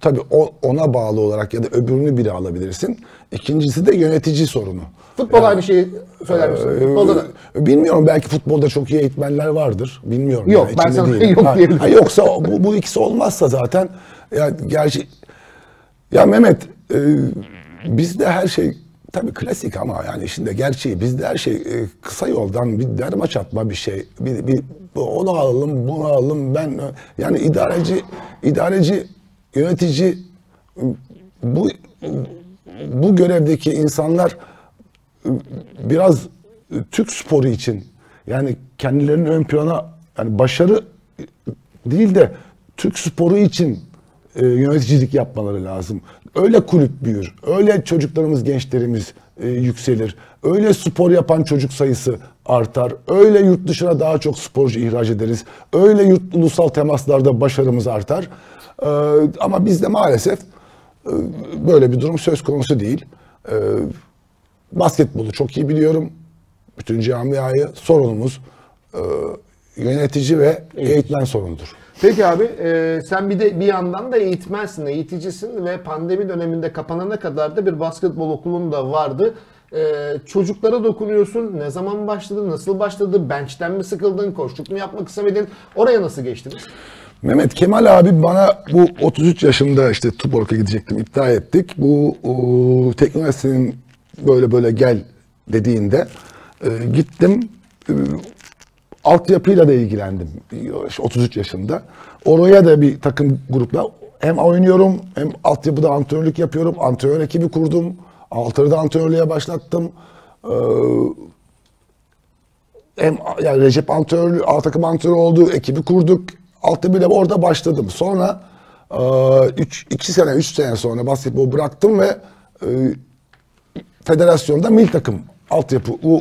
tabii ona bağlı olarak ya da öbürünü biri alabilirsin. İkincisi de yönetici sorunu. Futbol aynı şeyi söyler misin? E, Futbolda da. Bilmiyorum, belki futbolda çok iyi eğitmenler vardır. Bilmiyorum. Yok yani, ben sana yok ha, ha, yoksa bu, bu ikisi olmazsa zaten yani gerçi ya Mehmet e, bizde her şey tabii klasik ama yani işinde gerçeği bizde her şey e, kısa yoldan bir derma çatma bir şey. Bir, bir onu alalım, bunu alalım. Ben yani idareci, idareci, yönetici bu bu görevdeki insanlar biraz Türk sporu için yani kendilerinin ön plana yani başarı değil de Türk sporu için e, yöneticilik yapmaları lazım. Öyle kulüp büyür, öyle çocuklarımız, gençlerimiz e, yükselir, öyle spor yapan çocuk sayısı artar. Öyle yurt dışına daha çok sporcu ihraç ederiz. Öyle yurt ulusal temaslarda başarımız artar. Ee, ama bizde maalesef e, böyle bir durum söz konusu değil. Ee, basketbolu çok iyi biliyorum. Bütün camiayı sorunumuz e, yönetici ve eğitmen sorunudur. Peki abi, e, sen bir de bir yandan da eğitmensin, eğiticisin ve pandemi döneminde kapanana kadar da bir basketbol okulun da vardı. Ee, çocuklara dokunuyorsun. Ne zaman başladı? Nasıl başladı? Bench'ten mi sıkıldın? Koştuk mu yapmak istemedin? Oraya nasıl geçtiniz? Mehmet Kemal abi bana bu otuz üç yaşımda işte Tuborg'a gidecektim. İptal ettik. Bu o, Teknik Üniversite'nin böyle böyle gel dediğinde e, gittim. E, altyapıyla da ilgilendim. E, otuz üç yaşımda. Oraya da bir takım grupla hem oynuyorum hem altyapıda antrenörlük yapıyorum. Antrenör ekibi kurdum. Altır'da antrenörlüğe başlattım. Ee, hem, yani Recep antrenörlüğü, alt takım antrenörü oldu, ekibi kurduk. Altı bile orada başladım. Sonra iki e, sene, üç sene sonra basketbol bıraktım ve e, federasyonda mil takım altyapı U,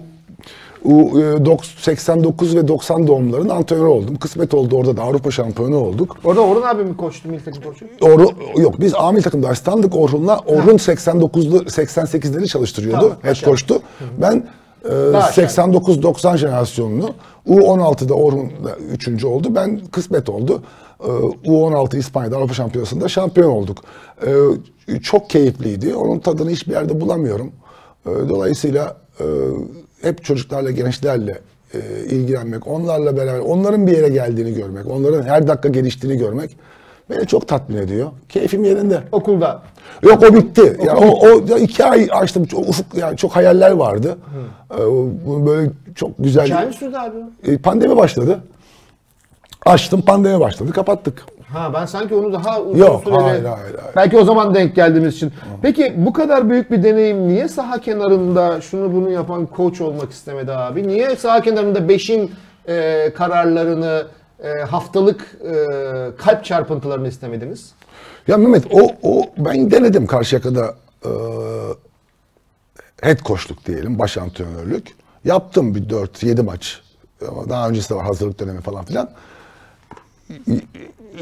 U, e, seksen dokuz ve doksan doğumların antrenörü oldum. Kısmet oldu, orada da Avrupa şampiyonu olduk. Orada Orhun abi mi koştu mil takım koçu? Yok, biz A mil takımda asistandık Orhun'la. Orhun seksen dokuzlu seksen sekizleri çalıştırıyordu. Tamam, hep koştu. Hı -hı. Ben e, seksen dokuz doksan jenerasyonunu. U on altıda Orhun üçüncü oldu. Ben kısmet oldu. E, U on altı İspanya'da Avrupa şampiyonasında şampiyon olduk. E, çok keyifliydi. Onun tadını hiçbir yerde bulamıyorum. E, dolayısıyla e, hep çocuklarla, gençlerle e, ilgilenmek, onlarla beraber, onların bir yere geldiğini görmek, onların her dakika geliştiğini görmek beni çok tatmin ediyor. Keyfim yerinde. Okulda? Yok, o bitti. Okul. Yani o, o iki ay açtım. Çok, ufuk, yani çok hayaller vardı. Ee, böyle çok güzel. İki ay mı sürdü abi? E, pandemi başladı. Açtım, pandemi başladı, kapattık. Ha, ben sanki onu daha uzun Yok, süreli... hayır, hayır, hayır. Belki o zaman denk geldiğimiz için. Hı. Peki bu kadar büyük bir deneyim, niye saha kenarında şunu bunu yapan koç olmak istemedi abi? Niye saha kenarında beşin e, kararlarını, e, haftalık e, kalp çarpıntılarını istemediniz? Ya Mehmet, o, o ben denedim Karşıyaka'da e, head coachluk diyelim, baş antrenörlük. Yaptım bir dört yedi maç. Daha öncesi de var, hazırlık dönemi falan filan.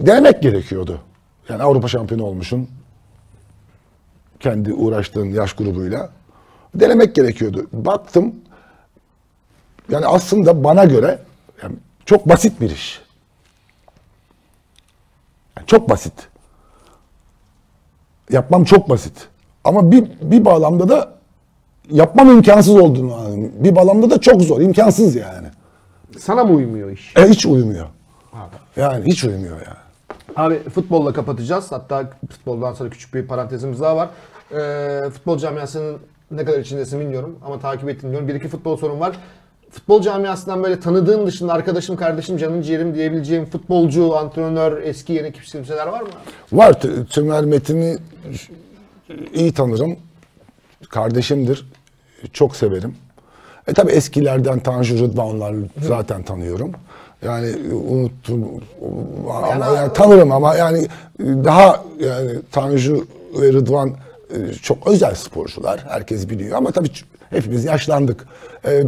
Denemek gerekiyordu. Yani Avrupa şampiyonu olmuşsun. Kendi uğraştığın yaş grubuyla. Denemek gerekiyordu. Baktım. Yani aslında bana göre yani çok basit bir iş. Yani çok basit. Yapmam çok basit. Ama bir, bir bağlamda da yapmam imkansız olduğunu anladım. Bir bağlamda da çok zor. İmkansız yani. Sana mı uymuyor iş? E, hiç uymuyor. Abi. Yani hiç uymuyor yani. Abi futbolla kapatacağız. Hatta futboldan sonra küçük bir parantezimiz daha var. Ee, futbol camiasının ne kadar içindesin bilmiyorum ama takip ettim diyorum. Bir iki futbol sorun var. Futbol camiasından böyle tanıdığın dışında arkadaşım, kardeşim, canım, ciğerim diyebileceğim futbolcu, antrenör, eski yeni kimseler var mı? Var. Tümer Metin'i iyi tanırım. Kardeşimdir. Çok severim. E tabi eskilerden Tanju Rıdvanlar zaten tanıyorum. Yani unuttum ama yani tanırım ama yani daha yani Tanju ve Rıdvan çok özel sporcular. Herkes biliyor ama tabi hepimiz yaşlandık.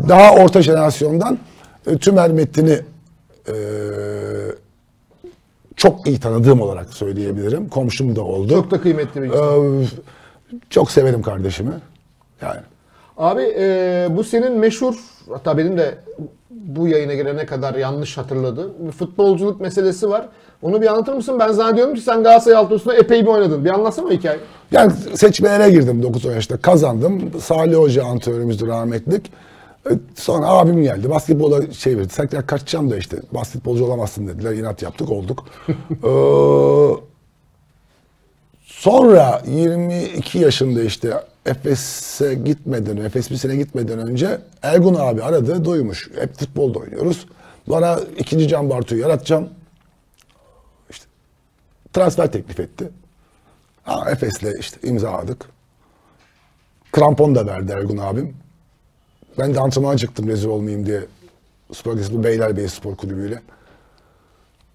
Daha orta jenerasyondan Tümer Metin'i çok iyi tanıdığım olarak söyleyebilirim. Komşum da oldu. Çok da kıymetli bir şey. Çok severim kardeşimi. Yani. Abi e, bu senin meşhur, hatta benim de bu yayına girene kadar yanlış hatırladığım futbolculuk meselesi var. Onu bir anlatır mısın? Ben zannediyorum ki sen Galatasaray altyapısında epey bir oynadın. Bir anlatsana hikayeyi. Yani seçmelere girdim dokuz on yaşta. Kazandım. Salih Hoca antrenörümüzdü, rahmetlik. Sonra abim geldi. Basketbola şey verdi. Saklar kaçacağım da işte basketbolcu olamazsın dediler. İnat yaptık, olduk. ee, sonra yirmi iki yaşında işte Efes'e gitmeden, Efes bir sene gitmeden önce Ergun abi aradı, duymuş. Hep futbolda oynuyoruz. Bana ikinci Can Bartu'yu yaratacağım. İşte transfer teklif etti. Ha, Efes'le işte imzaladık. Krampon da verdi Ergun abim. Ben de antrenmana çıktım rezil olmayayım diye. Spor Sergisi Beylerbeyi Spor Kulübü'yle.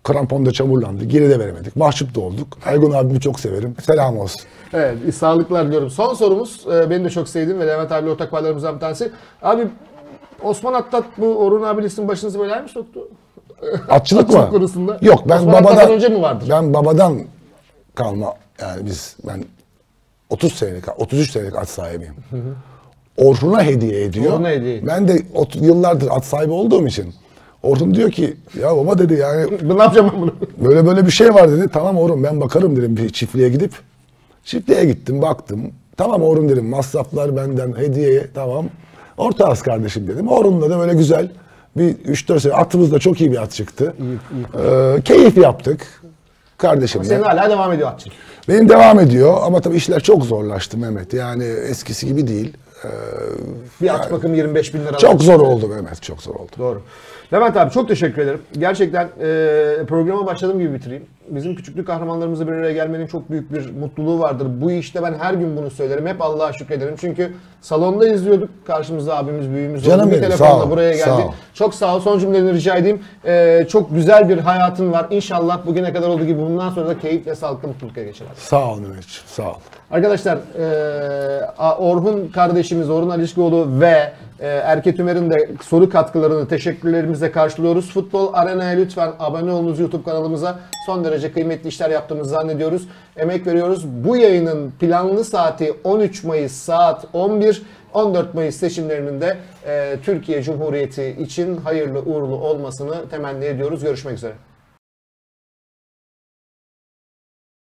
Krampon da çamurlandı. Geri de veremedik. Mahcup da olduk. Ergun abimi çok severim. Selam olsun. Evet. Sağlıklar diliyorum. Son sorumuz. Benim de çok sevdiğim ve Levent abiyle ortak paylarımızdan bir tanesi. Abi Osman Attat bu Orhun abilisinin başınızı belaya mı soktu? Atçılık mı? Konusunda. Yok, ben Osman babadan önce mi vardır? Ben babadan kalma, yani biz ben otuz senelik, otuz üç senelik at sahibiyim. Hı hı. Orhun'a hediye ediyor. Orhun'a hediye ediyor. Ben de yıllardır at sahibi olduğum için Orhun diyor ki ya baba dedi yani ne yapacağım ben bunu? Böyle böyle bir şey var dedi. Tamam Orhun ben bakarım dedim bir çiftliğe gidip. Çiftliğe gittim baktım. Tamam Orhun dedim masraflar benden hediye tamam. Orta az kardeşim dedim. Orhun'la da böyle güzel bir üç dört sene atımız da çok iyi bir at çıktı. İyi, iyi. Ee, keyif yaptık kardeşim. Senin hala devam ediyor atçılık. Benim devam ediyor ama tabii işler çok zorlaştı Mehmet. Yani eskisi gibi değil. Ee, bir at yani, bakım yirmi beş bin lira. Çok zor oldu Mehmet, çok zor oldu. Doğru. Levent abi çok teşekkür ederim. Gerçekten e, programa başladığım gibi bitireyim. Bizim küçüklük kahramanlarımızla bir araya gelmenin çok büyük bir mutluluğu vardır. Bu işte ben her gün bunu söylerim. Hep Allah'a şükrederim. Çünkü salonda izliyorduk. Karşımızda abimiz, büyüğümüz oldu. Bir telefonla buraya geldi. Sağ çok sağ ol. Son cümlelerini rica edeyim. E, çok güzel bir hayatın var. İnşallah bugüne kadar olduğu gibi bundan sonra da keyif ve sağlıklı mutlulukla geçer. Sağ ol Mehmetciğim. Sağ ol. Arkadaşlar e, Orhun kardeşimiz, Orhun Aleşkoğlu ve e, Erke Tümer'in de soru katkılarını, teşekkürlerimize karşılıyoruz. Futbol Arena'ya lütfen abone olunuz YouTube kanalımıza. Son derece kıymetli işler yaptığımızı zannediyoruz. Emek veriyoruz. Bu yayının planlı saati on üç Mayıs saat on bir. on dört Mayıs seçimlerinin de e, Türkiye Cumhuriyeti için hayırlı uğurlu olmasını temenni ediyoruz. Görüşmek üzere.